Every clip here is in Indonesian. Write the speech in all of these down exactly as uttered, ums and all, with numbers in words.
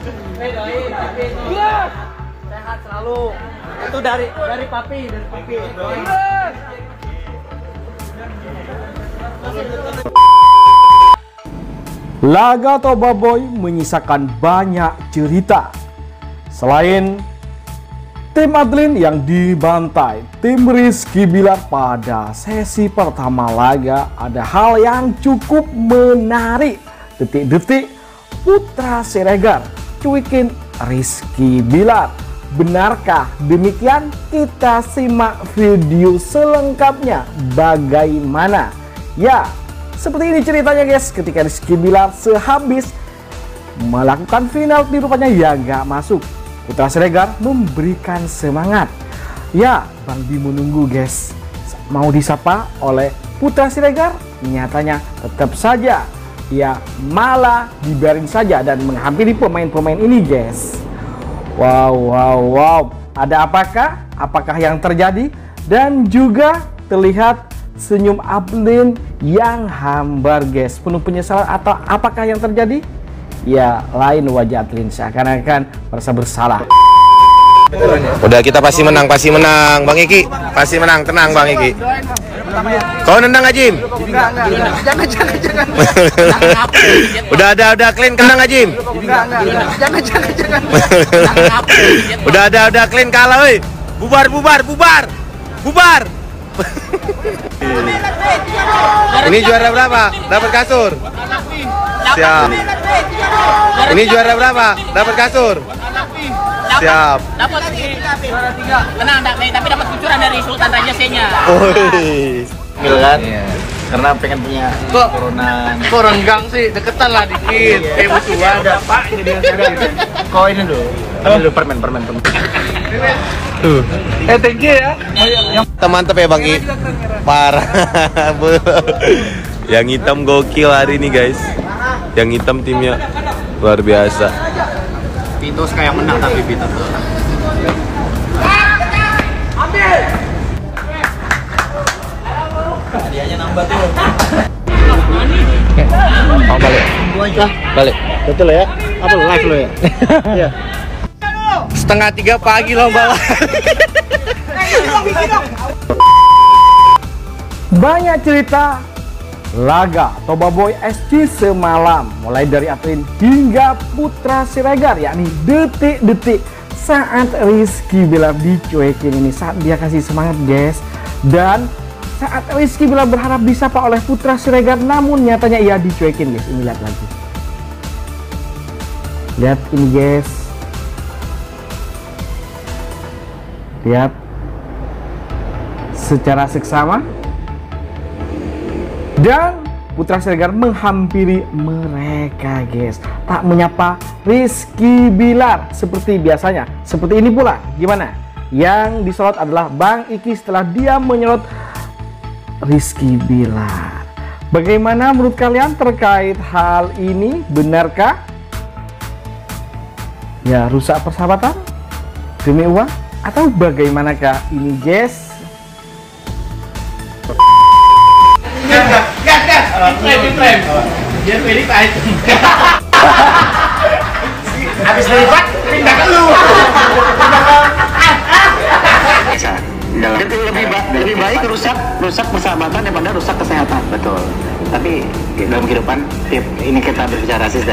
Sehat selalu. Itu dari dari papi, dari papi. Laga Toba Boy menyisakan banyak cerita. Selain tim Adlin yang dibantai tim Rizky Billar pada sesi pertama laga, ada hal yang cukup menarik. Detik-detik Putra Siregar cuekin Rizky Billar. Benarkah demikian? Kita simak video selengkapnya bagaimana. Ya, seperti ini ceritanya guys, ketika Rizky Billar sehabis melakukan penalti rupanya ya nggak masuk. Putra Siregar memberikan semangat. Ya, Bang Bi menunggu guys. Mau disapa oleh Putra Siregar, nyatanya tetap saja ya malah dibiarin saja dan menghampiri pemain-pemain ini guys. Wow, wow, wow. Ada apakah? Apakah yang terjadi? Dan juga terlihat senyum Adlin yang hambar guys, penuh penyesalan atau apakah yang terjadi? Ya, lain wajah Adlin seakan-akan merasa bersalah. Udah, kita pasti menang, pasti menang Bang Iki, pasti menang, tenang Bang Iki. Kau nendang gak Jim? Jangan, jangan, jangan. Udah, udah, udah, clean, kena gak Jim? Jangan, jangan, jangan. Udah, udah, udah, clean, kalah woi. Bubar, bubar, bubar, bubar. Ini juara berapa? Dapat kasur. Siap. Ini juara berapa? Dapat kasur. Siap. Dapat juara tiga. Menang tapi dapat kucuran dari Sultan Raja Senya. Milan. Karena pengen punya kok turunan. Kok renggang sih, deketan lah dikit. Eh musuhan ada Pak jadi yang saya gitu. Kok ini dulu. Dulu permen permen permen. Tuh. Eh thank you ya. Mantep ya Bang I. Parah. Yang hitam gokil hari ini guys. Yang hitam timnya luar biasa. Pintus kayak menang tapi Pintus. Ambil. Hadiahnya nambah tuh. Mau balik. Balik. Betul ya? Apa lu live lu ya? Iya. Setengah tiga pagi lomba. Banyak cerita laga Toba Boy S C semalam, mulai dari Adlin hingga Putra Siregar, yakni detik-detik saat Rizky Billar dicuekin ini, saat dia kasih semangat guys, dan saat Rizky Billar berharap disapa oleh Putra Siregar namun nyatanya ia dicuekin guys. Ini lihat lagi, lihat ini guys, lihat secara seksama. Dan Putra Siregar menghampiri mereka guys, tak menyapa Rizky Billar seperti biasanya. Seperti ini pula, gimana? Yang disorot adalah Bang Iki setelah dia menyorot Rizky Billar. Bagaimana menurut kalian terkait hal ini? Benarkah? Ya rusak persahabatan? Demi uang? Atau bagaimanakah ini guys? Dia pilih Pak Aik. Habis melipat, pindah ke lu. Lebih baik rusak rusak persahabatan daripada rusak kesehatan. Betul. Tapi dalam kehidupan, ini kita berbicara rasis.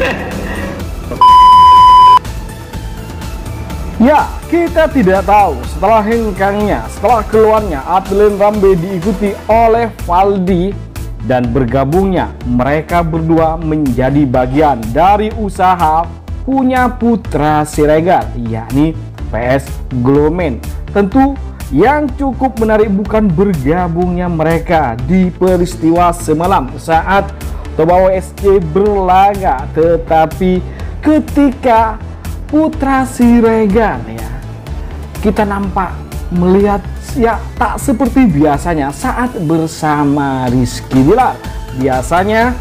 Ya, kita tidak tahu setelah hengkangnya, setelah keluarnya Adlin Rambe diikuti oleh Valdi dan bergabungnya mereka berdua menjadi bagian dari usaha punya Putra Siregar, yakni P S Glomen. Tentu yang cukup menarik bukan bergabungnya mereka di peristiwa semalam saat Toba Boy S C berlaga, tetapi ketika Putra Siregar ya, kita nampak melihat ya tak seperti biasanya saat bersama Rizky Billar. Biasanya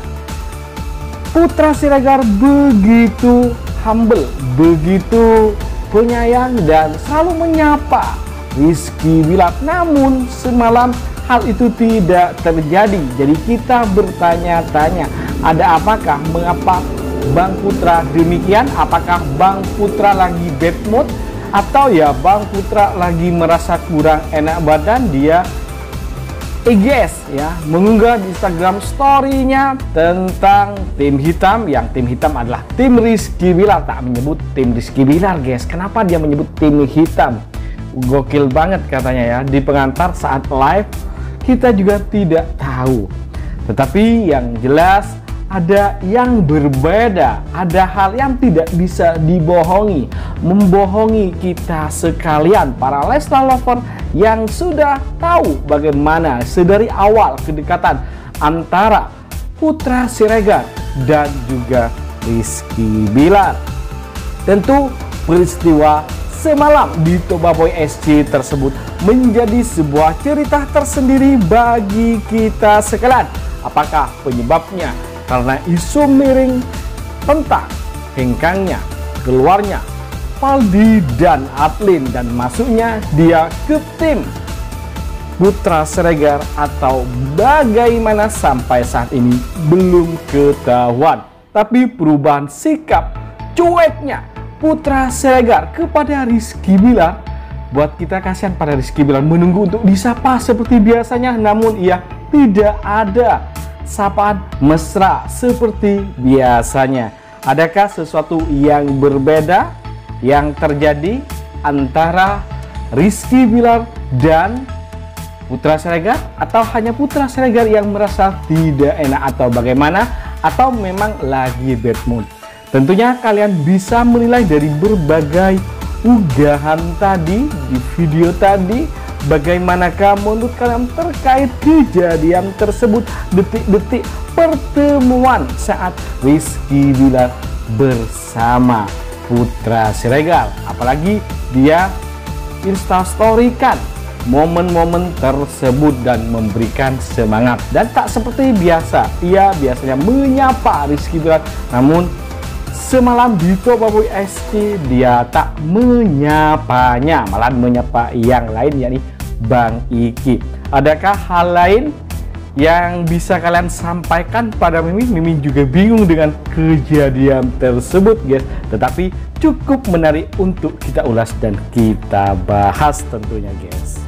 Putra Siregar begitu humble, begitu penyayang dan selalu menyapa Rizky Billar. Namun semalam hal itu tidak terjadi. Jadi kita bertanya-tanya, ada apakah mengapa Bang Putra. Demikian, apakah Bang Putra lagi bad mood? Atau ya Bang Putra lagi merasa kurang enak badan, dia I G S ya, mengunggah di Instagram story-nya tentang tim hitam, yang tim hitam adalah tim Rizky Billar. Tak menyebut tim Rizky Billar, guys. Kenapa dia menyebut tim hitam? Gokil banget katanya ya. Di pengantar saat live kita juga tidak tahu. Tetapi yang jelas ada yang berbeda, ada hal yang tidak bisa dibohongi, membohongi kita sekalian para lifestyle lover yang sudah tahu bagaimana sedari awal kedekatan antara Putra Siregar dan juga Rizky Billar. Tentu peristiwa semalam di Toba Boy S C tersebut menjadi sebuah cerita tersendiri bagi kita sekalian. Apakah penyebabnya? Karena isu miring tentang hengkangnya, keluarnya Valdi dan Adlin dan masuknya dia ke tim Putra Siregar, atau bagaimana sampai saat ini belum ketahuan. Tapi perubahan sikap cueknya Putra Siregar kepada Rizky Billar buat kita kasihan pada Rizky Billar, menunggu untuk disapa seperti biasanya, namun ia tidak ada sapaan mesra seperti biasanya. Adakah sesuatu yang berbeda yang terjadi antara Rizky Billar dan Putra Siregar, atau hanya Putra Siregar yang merasa tidak enak, atau bagaimana, atau memang lagi bad mood? Tentunya kalian bisa menilai dari berbagai unggahan tadi di video tadi. Bagaimanakah menurut kalian terkait kejadian tersebut, detik-detik pertemuan saat Rizky Billar bersama Putra Siregar? Apalagi dia instastorykan momen-momen tersebut dan memberikan semangat. Dan tak seperti biasa, ia biasanya menyapa Rizky Billar, namun semalam di Toba Boy S C dia tak menyapanya, malah menyapa yang lain, yakni Bang Iki. Adakah hal lain yang bisa kalian sampaikan pada Mimi? Mimi juga bingung dengan kejadian tersebut, guys. Tetapi cukup menarik untuk kita ulas dan kita bahas tentunya, guys.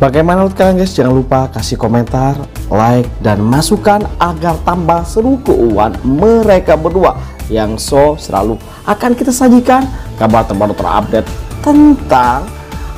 Bagaimana menurut kalian, guys? Jangan lupa kasih komentar, like, dan masukan agar tambah seru keuangan mereka berdua yang so selalu akan kita sajikan kabar terbaru terupdate tentang